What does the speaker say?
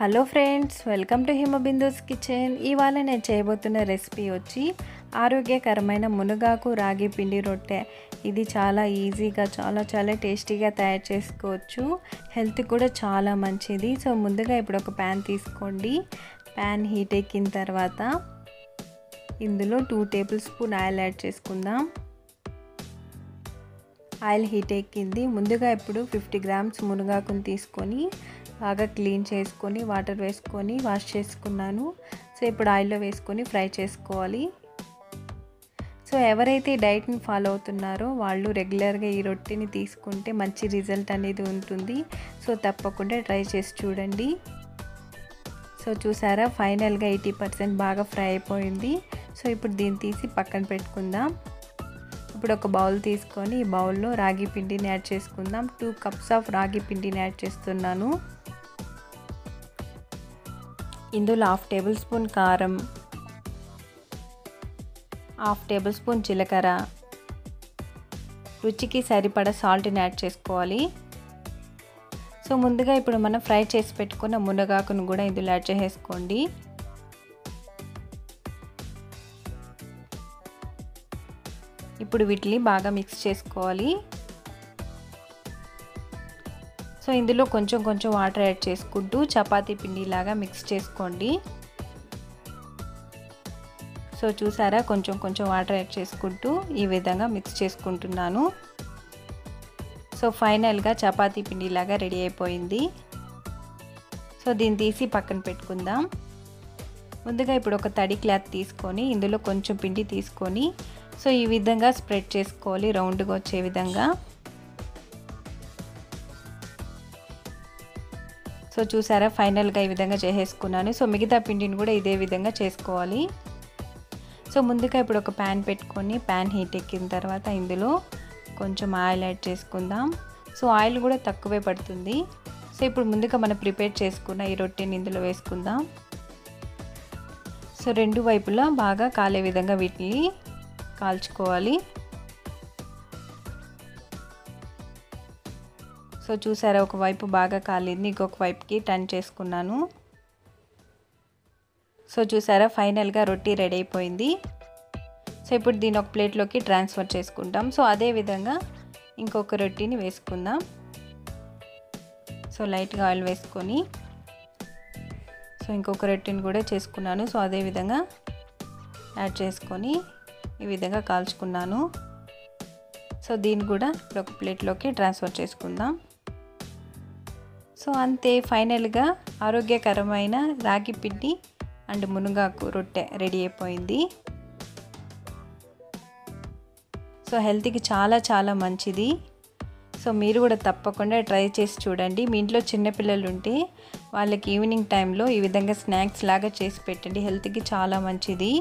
Hello friends, welcome to Himabindu's kitchen. ఇవాళ నేను చేయబోతున్న రెసిపీ వచ్చి ఆరోగ్యకరమైన మునగాకు రాగి పిండి రొట్టె. ఇది చాలా ఈజీగా చాలా టేస్టీగా తయారు చేసుకోవచ్చు. హెల్త్ కూడా చాలా మంచిది. సో ముందుగా ఇప్పుడు ఒక ప్యాన్ తీసుకోండి. ప్యాన్ హీట్ ఎక్కిన తర్వాత ఇందులో 2 టేబుల్ స్పూన్ ఆయిల్ యాడ్ చేసుకుందాం. ఆయిల్ హీట్ ఎక్కింది. ముందుగా ఇప్పుడు 50 గ్రామ్స్ మునగాకును తీసుకొని బాగా క్లీన్ చేసుకొని వాటర్ వేసుకొని వాష్ చేసుకున్నాను. సో ఇప్పుడు ఆయిల్లో వేసుకొని ఫ్రై చేసుకోవాలి. సో ఎవరైతే డైట్ని ఫాలో అవుతున్నారో వాళ్ళు రెగ్యులర్గా ఈ రొట్టెని తీసుకుంటే మంచి రిజల్ట్ అనేది ఉంటుంది. సో తప్పకుండా ట్రై చేసి చూడండి. సో చూసారా, ఫైనల్గా 80% బాగా ఫ్రై అయిపోయింది. సో ఇప్పుడు దీన్ని తీసి పక్కన పెట్టుకుందాం. ఇప్పుడు ఒక బౌల్ తీసుకొని ఈ బౌల్లో రాగి పిండిని యాడ్ చేసుకుందాం. 2 కప్స్ ఆఫ్ రాగి పిండిని యాడ్ చేస్తున్నాను. ఇందులో 1/2 టేబుల్ స్పూన్ కారం, 1/2 టేబుల్ స్పూన్ జీలకర్ర, రుచికి సరిపడ సాల్ట్ని యాడ్ చేసుకోవాలి. సో ముందుగా ఇప్పుడు మనం ఫ్రై చేసి పెట్టుకున్న మునగాకును కూడా ఇందులో యాడ్ చేసేసుకోండి. ఇప్పుడు వీటిని బాగా మిక్స్ చేసుకోవాలి. సో ఇందులో కొంచెం వాటర్ యాడ్ చేసుకుంటూ చపాతీ పిండిలాగా మిక్స్ చేసుకోండి. సో చూసారా, కొంచెం వాటర్ యాడ్ చేసుకుంటూ ఈ విధంగా మిక్స్ చేసుకుంటున్నాను. సో ఫైనల్గా చపాతీ పిండిలాగా రెడీ అయిపోయింది. సో దీన్ని తీసి పక్కన పెట్టుకుందాం. ముందుగా ఇప్పుడు ఒక తడి క్లాత్ తీసుకొని ఇందులో కొంచెం పిండి తీసుకొని సో ఈ విధంగా స్ప్రెడ్ చేసుకోవాలి, రౌండ్గా వచ్చే విధంగా. సో చూసారా, ఫైనల్గా ఈ విధంగా చేసేసుకున్నాను. సో మిగతా పిండిని కూడా ఇదే విధంగా చేసుకోవాలి. సో ముందుగా ఇప్పుడు ఒక ప్యాన్ పెట్టుకొని ప్యాన్ హీట్ ఎక్కిన తర్వాత ఇందులో కొంచెం ఆయిల్ యాడ్ చేసుకుందాం. సో ఆయిల్ కూడా తక్కువే పడుతుంది. సో ఇప్పుడు ముందుగా మనం ప్రిపేర్ చేసుకున్న ఈ రొట్టెని ఇందులో వేసుకుందాం. సో 2 వైపులా బాగా కాలే విధంగా వీటిని కాల్చుకోవాలి. సో చూసారా, ఒకవైపు బాగా కాలింది, ఇంకొక వైపుకి టర్న్ చేసుకున్నాను. సో చూసారా, ఫైనల్గా రొట్టి రెడీ అయిపోయింది. సో ఇప్పుడు దీని ఒక ప్లేట్లోకి ట్రాన్స్ఫర్ చేసుకుంటాం. సో అదేవిధంగా ఇంకొక రొట్టిని వేసుకుందాం. సో లైట్గా ఆయిల్ వేసుకొని సో ఇంకొక రొట్టిని కూడా చేసుకున్నాను. సో అదేవిధంగా యాడ్ చేసుకొని ఈ విధంగా కాల్చుకున్నాను. సో దీన్ని కూడా ఇప్పుడు ఒక ప్లేట్లోకి ట్రాన్స్ఫర్ చేసుకుందాం. సో అంతే, ఫైనల్గా ఆరోగ్యకరమైన రాగి పిండి అండ్ మునగాకు రొట్టె రెడీ అయిపోయింది. సో హెల్త్కి చాలా మంచిది. సో మీరు కూడా తప్పకుండా ట్రై చేసి చూడండి. మీ ఇంట్లో చిన్నపిల్లలు ఉంటే వాళ్ళకి ఈవినింగ్ టైంలో ఈ విధంగా స్నాక్స్ లాగా చేసి పెట్టండి. హెల్త్కి చాలా మంచిది.